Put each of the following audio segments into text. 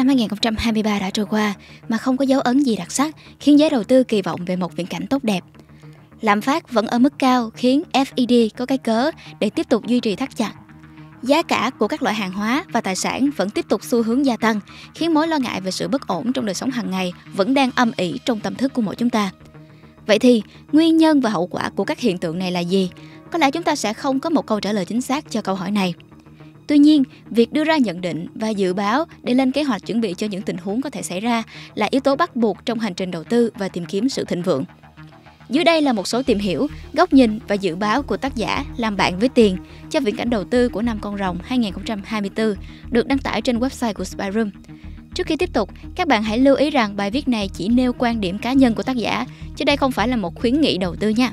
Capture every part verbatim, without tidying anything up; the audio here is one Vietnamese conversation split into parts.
Năm hai không hai ba đã trôi qua mà không có dấu ấn gì đặc sắc khiến giới đầu tư kỳ vọng về một viễn cảnh tốt đẹp. Lạm phát vẫn ở mức cao khiến F E D có cái cớ để tiếp tục duy trì thắt chặt. Giá cả của các loại hàng hóa và tài sản vẫn tiếp tục xu hướng gia tăng, khiến mối lo ngại về sự bất ổn trong đời sống hàng ngày vẫn đang âm ỉ trong tâm thức của mỗi chúng ta. Vậy thì, nguyên nhân và hậu quả của các hiện tượng này là gì? Có lẽ chúng ta sẽ không có một câu trả lời chính xác cho câu hỏi này. Tuy nhiên, việc đưa ra nhận định và dự báo để lên kế hoạch chuẩn bị cho những tình huống có thể xảy ra là yếu tố bắt buộc trong hành trình đầu tư và tìm kiếm sự thịnh vượng. Dưới đây là một số tìm hiểu, góc nhìn và dự báo của tác giả Làm Bạn Với Tiền cho viễn cảnh đầu tư của năm con rồng hai không hai tư được đăng tải trên website của Spiderum. Trước khi tiếp tục, các bạn hãy lưu ý rằng bài viết này chỉ nêu quan điểm cá nhân của tác giả, chứ đây không phải là một khuyến nghị đầu tư nha.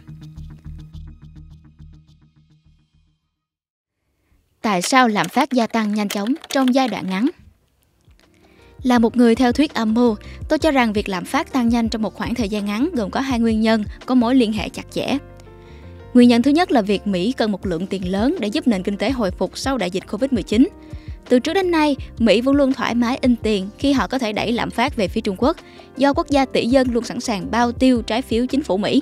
Tại sao lạm phát gia tăng nhanh chóng trong giai đoạn ngắn? Là một người theo thuyết âm mưu, tôi cho rằng việc lạm phát tăng nhanh trong một khoảng thời gian ngắn gồm có hai nguyên nhân có mối liên hệ chặt chẽ. Nguyên nhân thứ nhất là việc Mỹ cần một lượng tiền lớn để giúp nền kinh tế hồi phục sau đại dịch Covid mười chín. Từ trước đến nay, Mỹ vẫn luôn thoải mái in tiền khi họ có thể đẩy lạm phát về phía Trung Quốc, do quốc gia tỷ dân luôn sẵn sàng bao tiêu trái phiếu chính phủ Mỹ.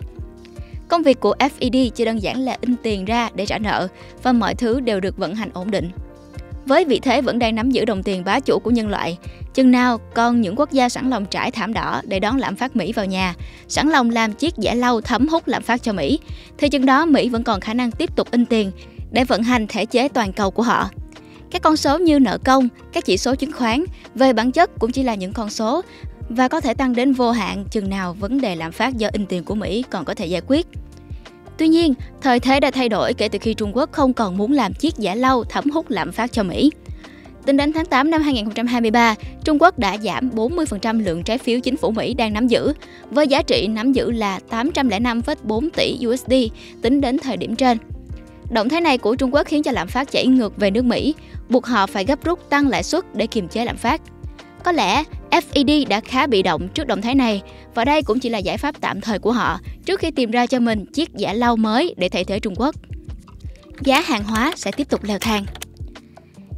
Công việc của F E D chỉ đơn giản là in tiền ra để trả nợ và mọi thứ đều được vận hành ổn định. Với vị thế vẫn đang nắm giữ đồng tiền bá chủ của nhân loại, chừng nào còn những quốc gia sẵn lòng trải thảm đỏ để đón lạm phát Mỹ vào nhà, sẵn lòng làm chiếc dẻ lau thấm hút lạm phát cho Mỹ, thì chừng đó Mỹ vẫn còn khả năng tiếp tục in tiền để vận hành thể chế toàn cầu của họ. Các con số như nợ công, các chỉ số chứng khoán về bản chất cũng chỉ là những con số và có thể tăng đến vô hạn chừng nào vấn đề lạm phát do in tiền của Mỹ còn có thể giải quyết. Tuy nhiên, thời thế đã thay đổi kể từ khi Trung Quốc không còn muốn làm chiếc giả lau thấm hút lạm phát cho Mỹ. Tính đến tháng tám năm hai không hai ba, Trung Quốc đã giảm bốn mươi phần trăm lượng trái phiếu chính phủ Mỹ đang nắm giữ, với giá trị nắm giữ là tám trăm lẻ năm phẩy bốn tỷ đô la tính đến thời điểm trên. Động thái này của Trung Quốc khiến cho lạm phát chảy ngược về nước Mỹ, buộc họ phải gấp rút tăng lãi suất để kiềm chế lạm phát. Có lẽ F E D đã khá bị động trước động thái này và đây cũng chỉ là giải pháp tạm thời của họ trước khi tìm ra cho mình chiếc giả lau mới để thay thế Trung Quốc. Giá hàng hóa sẽ tiếp tục leo thang.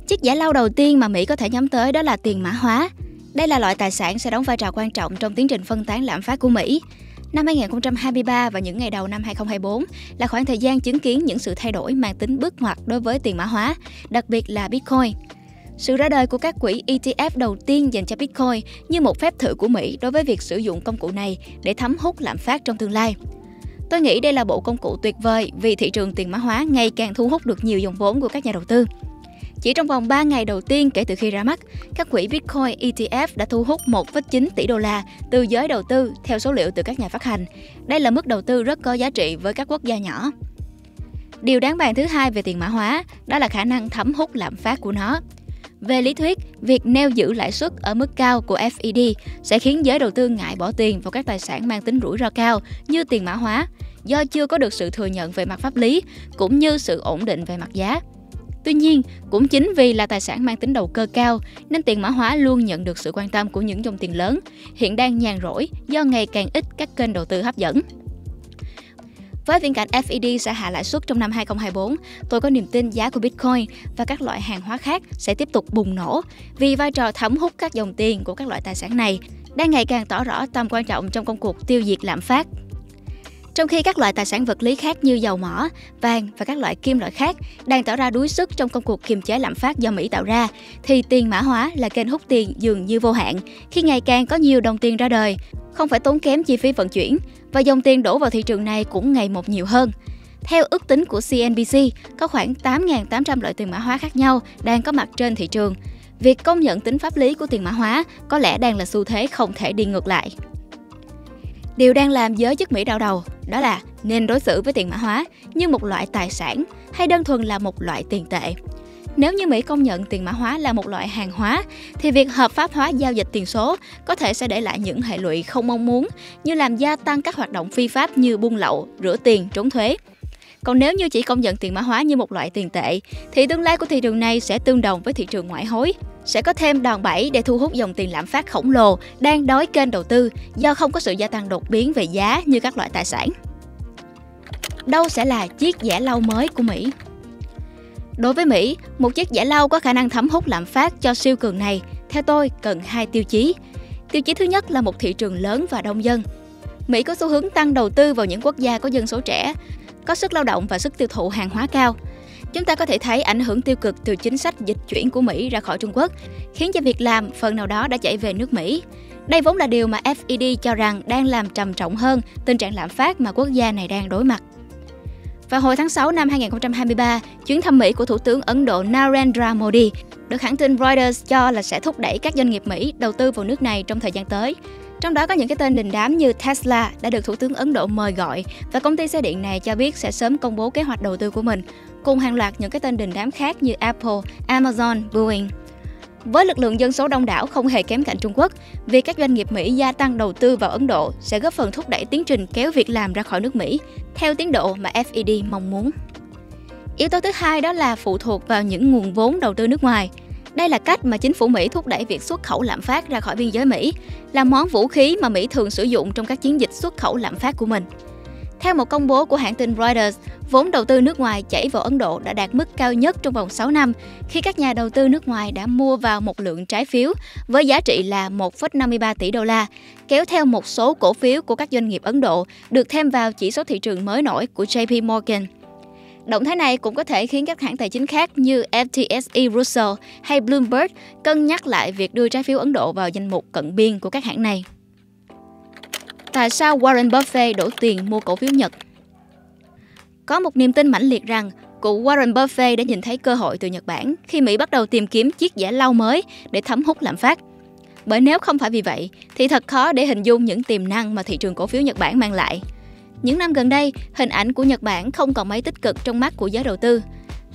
Chiếc giả lau đầu tiên mà Mỹ có thể nhắm tới đó là tiền mã hóa. Đây là loại tài sản sẽ đóng vai trò quan trọng trong tiến trình phân tán lạm phát của Mỹ. Năm hai không hai ba và những ngày đầu năm hai không hai tư là khoảng thời gian chứng kiến những sự thay đổi mang tính bước ngoặt đối với tiền mã hóa, đặc biệt là Bitcoin. Sự ra đời của các quỹ E T F đầu tiên dành cho Bitcoin như một phép thử của Mỹ đối với việc sử dụng công cụ này để thấm hút lạm phát trong tương lai. Tôi nghĩ đây là bộ công cụ tuyệt vời vì thị trường tiền mã hóa ngày càng thu hút được nhiều dòng vốn của các nhà đầu tư. Chỉ trong vòng ba ngày đầu tiên kể từ khi ra mắt, các quỹ Bitcoin E T F đã thu hút một phẩy chín tỷ đô la từ giới đầu tư theo số liệu từ các nhà phát hành. Đây là mức đầu tư rất có giá trị với các quốc gia nhỏ. Điều đáng bàn thứ hai về tiền mã hóa đó là khả năng thấm hút lạm phát của nó. Về lý thuyết, việc neo giữ lãi suất ở mức cao của F E D sẽ khiến giới đầu tư ngại bỏ tiền vào các tài sản mang tính rủi ro cao như tiền mã hóa, do chưa có được sự thừa nhận về mặt pháp lý cũng như sự ổn định về mặt giá. Tuy nhiên, cũng chính vì là tài sản mang tính đầu cơ cao nên tiền mã hóa luôn nhận được sự quan tâm của những dòng tiền lớn, hiện đang nhàn rỗi do ngày càng ít các kênh đầu tư hấp dẫn. Với viễn cảnh F E D sẽ hạ lãi suất trong năm hai không hai tư, tôi có niềm tin giá của Bitcoin và các loại hàng hóa khác sẽ tiếp tục bùng nổ vì vai trò thấm hút các dòng tiền của các loại tài sản này đang ngày càng tỏ rõ tầm quan trọng trong công cuộc tiêu diệt lạm phát. Trong khi các loại tài sản vật lý khác như dầu mỏ, vàng và các loại kim loại khác đang tỏ ra đuối sức trong công cuộc kiềm chế lạm phát do Mỹ tạo ra, thì tiền mã hóa là kênh hút tiền dường như vô hạn khi ngày càng có nhiều đồng tiền ra đời, không phải tốn kém chi phí vận chuyển và dòng tiền đổ vào thị trường này cũng ngày một nhiều hơn. Theo ước tính của C N B C, có khoảng tám nghìn tám trăm loại tiền mã hóa khác nhau đang có mặt trên thị trường. Việc công nhận tính pháp lý của tiền mã hóa có lẽ đang là xu thế không thể đi ngược lại. Điều đang làm giới chức Mỹ đau đầu đó là nên đối xử với tiền mã hóa như một loại tài sản hay đơn thuần là một loại tiền tệ. Nếu như Mỹ công nhận tiền mã hóa là một loại hàng hóa, thì việc hợp pháp hóa giao dịch tiền số có thể sẽ để lại những hệ lụy không mong muốn như làm gia tăng các hoạt động phi pháp như buôn lậu, rửa tiền, trốn thuế. Còn nếu như chỉ công nhận tiền mã hóa như một loại tiền tệ, thì tương lai của thị trường này sẽ tương đồng với thị trường ngoại hối, sẽ có thêm đòn bẩy để thu hút dòng tiền lạm phát khổng lồ đang đói kênh đầu tư do không có sự gia tăng đột biến về giá như các loại tài sản. Đâu sẽ là chiếc giẻ lau mới của Mỹ? Đối với Mỹ, một chiếc giẻ lau có khả năng thấm hút lạm phát cho siêu cường này, theo tôi, cần hai tiêu chí. Tiêu chí thứ nhất là một thị trường lớn và đông dân. Mỹ có xu hướng tăng đầu tư vào những quốc gia có dân số trẻ, có sức lao động và sức tiêu thụ hàng hóa cao. Chúng ta có thể thấy ảnh hưởng tiêu cực từ chính sách dịch chuyển của Mỹ ra khỏi Trung Quốc, khiến cho việc làm phần nào đó đã chảy về nước Mỹ. Đây vốn là điều mà F E D cho rằng đang làm trầm trọng hơn tình trạng lạm phát mà quốc gia này đang đối mặt. Vào hồi tháng sáu năm hai không hai ba, chuyến thăm Mỹ của Thủ tướng Ấn Độ Narendra Modi được hãng tin Reuters cho là sẽ thúc đẩy các doanh nghiệp Mỹ đầu tư vào nước này trong thời gian tới. Trong đó có những cái tên đình đám như Tesla đã được Thủ tướng Ấn Độ mời gọi và công ty xe điện này cho biết sẽ sớm công bố kế hoạch đầu tư của mình, cùng hàng loạt những cái tên đình đám khác như Apple, Amazon, Boeing. Với lực lượng dân số đông đảo không hề kém cạnh Trung Quốc, việc các doanh nghiệp Mỹ gia tăng đầu tư vào Ấn Độ sẽ góp phần thúc đẩy tiến trình kéo việc làm ra khỏi nước Mỹ, theo tiến độ mà F E D mong muốn. Yếu tố thứ hai đó là phụ thuộc vào những nguồn vốn đầu tư nước ngoài. Đây là cách mà chính phủ Mỹ thúc đẩy việc xuất khẩu lạm phát ra khỏi biên giới Mỹ, là món vũ khí mà Mỹ thường sử dụng trong các chiến dịch xuất khẩu lạm phát của mình. Theo một công bố của hãng tin Reuters, vốn đầu tư nước ngoài chảy vào Ấn Độ đã đạt mức cao nhất trong vòng sáu năm khi các nhà đầu tư nước ngoài đã mua vào một lượng trái phiếu với giá trị là một phẩy năm mươi ba tỷ đô la, kéo theo một số cổ phiếu của các doanh nghiệp Ấn Độ được thêm vào chỉ số thị trường mới nổi của J P Morgan. Động thái này cũng có thể khiến các hãng tài chính khác như F T S E Russell hay Bloomberg cân nhắc lại việc đưa trái phiếu Ấn Độ vào danh mục cận biên của các hãng này. Tại sao Warren Buffett đổ tiền mua cổ phiếu Nhật? Có một niềm tin mãnh liệt rằng cụ Warren Buffett đã nhìn thấy cơ hội từ Nhật Bản khi Mỹ bắt đầu tìm kiếm chiếc giẻ lau mới để thấm hút lạm phát. Bởi nếu không phải vì vậy thì thật khó để hình dung những tiềm năng mà thị trường cổ phiếu Nhật Bản mang lại. Những năm gần đây, hình ảnh của Nhật Bản không còn mấy tích cực trong mắt của giới đầu tư.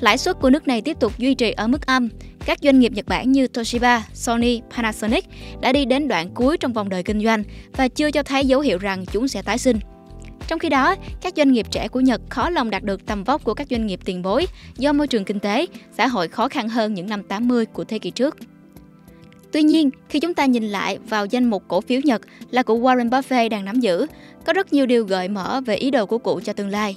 Lãi suất của nước này tiếp tục duy trì ở mức âm. Các doanh nghiệp Nhật Bản như Toshiba, Sony, Panasonic đã đi đến đoạn cuối trong vòng đời kinh doanh và chưa cho thấy dấu hiệu rằng chúng sẽ tái sinh. Trong khi đó, các doanh nghiệp trẻ của Nhật khó lòng đạt được tầm vóc của các doanh nghiệp tiền bối do môi trường kinh tế, xã hội khó khăn hơn những năm tám mươi của thế kỷ trước. Tuy nhiên, khi chúng ta nhìn lại vào danh mục cổ phiếu Nhật là của Warren Buffett đang nắm giữ, có rất nhiều điều gợi mở về ý đồ của cụ cho tương lai.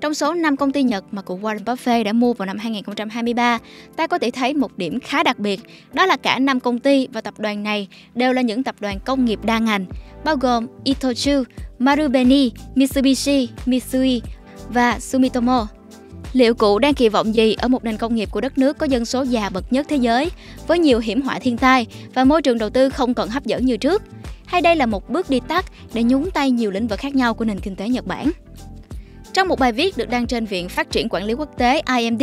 Trong số năm công ty Nhật mà cụ Warren Buffett đã mua vào năm hai không hai ba, ta có thể thấy một điểm khá đặc biệt, đó là cả năm công ty và tập đoàn này đều là những tập đoàn công nghiệp đa ngành, bao gồm Itochu, Marubeni, Mitsubishi, Mitsui và Sumitomo. Liệu cụ đang kỳ vọng gì ở một nền công nghiệp của đất nước có dân số già bậc nhất thế giới, với nhiều hiểm họa thiên tai và môi trường đầu tư không còn hấp dẫn như trước? Hay đây là một bước đi tắt để nhúng tay nhiều lĩnh vực khác nhau của nền kinh tế Nhật Bản? Trong một bài viết được đăng trên Viện Phát triển Quản lý Quốc tế I M D,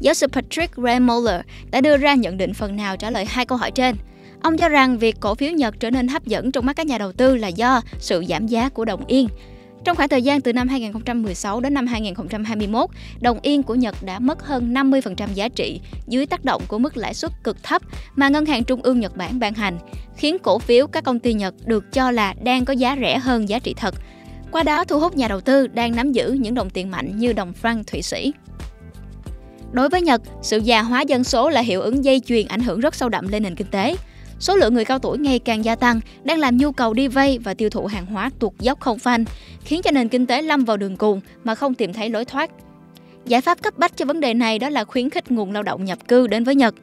giáo sư Patrick Raymoller đã đưa ra nhận định phần nào trả lời hai câu hỏi trên. Ông cho rằng việc cổ phiếu Nhật trở nên hấp dẫn trong mắt các nhà đầu tư là do sự giảm giá của đồng yên. Trong khoảng thời gian từ năm hai không một sáu đến năm hai không hai mốt, đồng yên của Nhật đã mất hơn năm mươi phần trăm giá trị dưới tác động của mức lãi suất cực thấp mà Ngân hàng Trung ương Nhật Bản ban hành, khiến cổ phiếu các công ty Nhật được cho là đang có giá rẻ hơn giá trị thật. Qua đó thu hút nhà đầu tư đang nắm giữ những đồng tiền mạnh như đồng franc Thụy Sĩ. Đối với Nhật, sự già hóa dân số là hiệu ứng dây chuyền ảnh hưởng rất sâu đậm lên nền kinh tế. Số lượng người cao tuổi ngày càng gia tăng, đang làm nhu cầu đi vay và tiêu thụ hàng hóa tuột dốc không phanh, khiến cho nền kinh tế lâm vào đường cùng mà không tìm thấy lối thoát. Giải pháp cấp bách cho vấn đề này đó là khuyến khích nguồn lao động nhập cư đến với Nhật.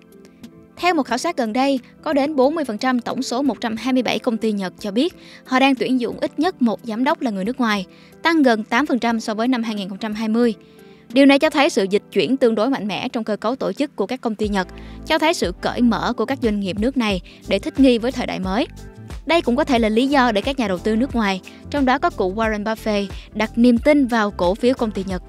Theo một khảo sát gần đây, có đến bốn mươi phần trăm tổng số một trăm hai mươi bảy công ty Nhật cho biết họ đang tuyển dụng ít nhất một giám đốc là người nước ngoài, tăng gần tám phần trăm so với năm hai không hai không. Điều này cho thấy sự dịch chuyển tương đối mạnh mẽ trong cơ cấu tổ chức của các công ty Nhật, cho thấy sự cởi mở của các doanh nghiệp nước này để thích nghi với thời đại mới. Đây cũng có thể là lý do để các nhà đầu tư nước ngoài, trong đó có cụ Warren Buffett, đặt niềm tin vào cổ phiếu công ty Nhật.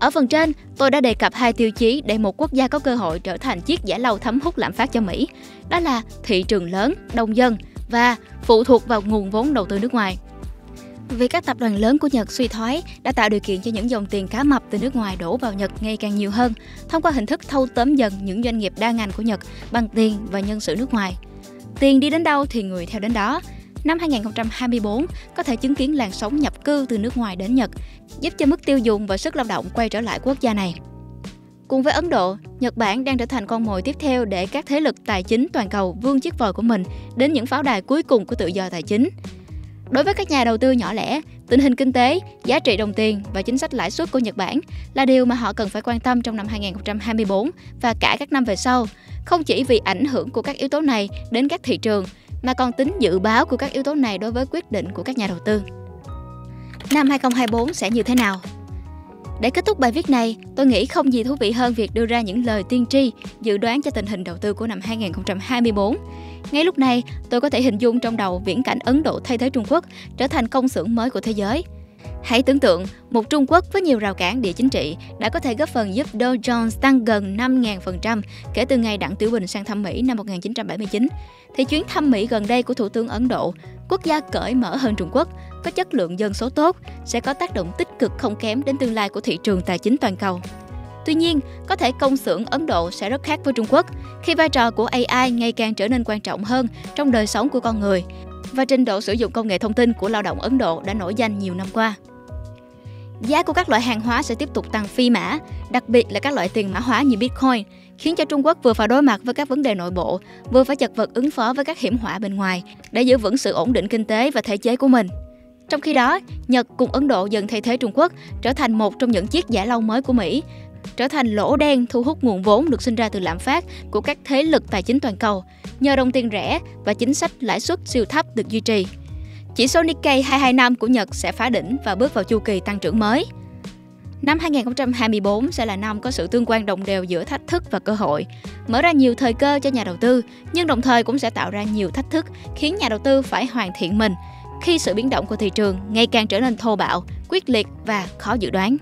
Ở phần trên, tôi đã đề cập hai tiêu chí để một quốc gia có cơ hội trở thành chiếc giẻ lau thấm hút lạm phát cho Mỹ, đó là thị trường lớn, đông dân và phụ thuộc vào nguồn vốn đầu tư nước ngoài. Vì các tập đoàn lớn của Nhật suy thoái đã tạo điều kiện cho những dòng tiền cá mập từ nước ngoài đổ vào Nhật ngày càng nhiều hơn, thông qua hình thức thâu tóm dần những doanh nghiệp đa ngành của Nhật bằng tiền và nhân sự nước ngoài. Tiền đi đến đâu thì người theo đến đó. Năm hai không hai tư có thể chứng kiến làn sóng nhập cư từ nước ngoài đến Nhật, giúp cho mức tiêu dùng và sức lao động quay trở lại quốc gia này. Cùng với Ấn Độ, Nhật Bản đang trở thành con mồi tiếp theo để các thế lực tài chính toàn cầu vươn chiếc vòi của mình đến những pháo đài cuối cùng của tự do tài chính. Đối với các nhà đầu tư nhỏ lẻ, tình hình kinh tế, giá trị đồng tiền và chính sách lãi suất của Nhật Bản là điều mà họ cần phải quan tâm trong năm hai không hai tư và cả các năm về sau, không chỉ vì ảnh hưởng của các yếu tố này đến các thị trường, mà còn tính dự báo của các yếu tố này đối với quyết định của các nhà đầu tư. Năm hai không hai tư sẽ như thế nào? Để kết thúc bài viết này, tôi nghĩ không gì thú vị hơn việc đưa ra những lời tiên tri, dự đoán cho tình hình đầu tư của năm hai không hai tư. Ngay lúc này, tôi có thể hình dung trong đầu viễn cảnh Ấn Độ thay thế Trung Quốc trở thành công xưởng mới của thế giới. Hãy tưởng tượng, một Trung Quốc với nhiều rào cản địa chính trị đã có thể góp phần giúp Dow Jones tăng gần năm nghìn phần trăm kể từ ngày Đặng Tiểu Bình sang thăm Mỹ năm một nghìn chín trăm bảy mươi chín. Thì chuyến thăm Mỹ gần đây của Thủ tướng Ấn Độ, quốc gia cởi mở hơn Trung Quốc, có chất lượng dân số tốt, sẽ có tác động tích cực không kém đến tương lai của thị trường tài chính toàn cầu. Tuy nhiên, có thể công xưởng Ấn Độ sẽ rất khác với Trung Quốc, khi vai trò của a i ngày càng trở nên quan trọng hơn trong đời sống của con người và trình độ sử dụng công nghệ thông tin của lao động Ấn Độ đã nổi danh nhiều năm qua. Giá của các loại hàng hóa sẽ tiếp tục tăng phi mã, đặc biệt là các loại tiền mã hóa như Bitcoin, khiến cho Trung Quốc vừa phải đối mặt với các vấn đề nội bộ, vừa phải chật vật ứng phó với các hiểm họa bên ngoài để giữ vững sự ổn định kinh tế và thể chế của mình. Trong khi đó, Nhật cùng Ấn Độ dần thay thế Trung Quốc trở thành một trong những chiếc giã lau mới của Mỹ, trở thành lỗ đen thu hút nguồn vốn được sinh ra từ lạm phát của các thế lực tài chính toàn cầu, nhờ đồng tiền rẻ và chính sách lãi suất siêu thấp được duy trì. Chỉ số Nikkei hai hai năm của Nhật sẽ phá đỉnh và bước vào chu kỳ tăng trưởng mới. Năm hai không hai tư sẽ là năm có sự tương quan đồng đều giữa thách thức và cơ hội, mở ra nhiều thời cơ cho nhà đầu tư, nhưng đồng thời cũng sẽ tạo ra nhiều thách thức khiến nhà đầu tư phải hoàn thiện mình khi sự biến động của thị trường ngày càng trở nên thô bạo, quyết liệt và khó dự đoán.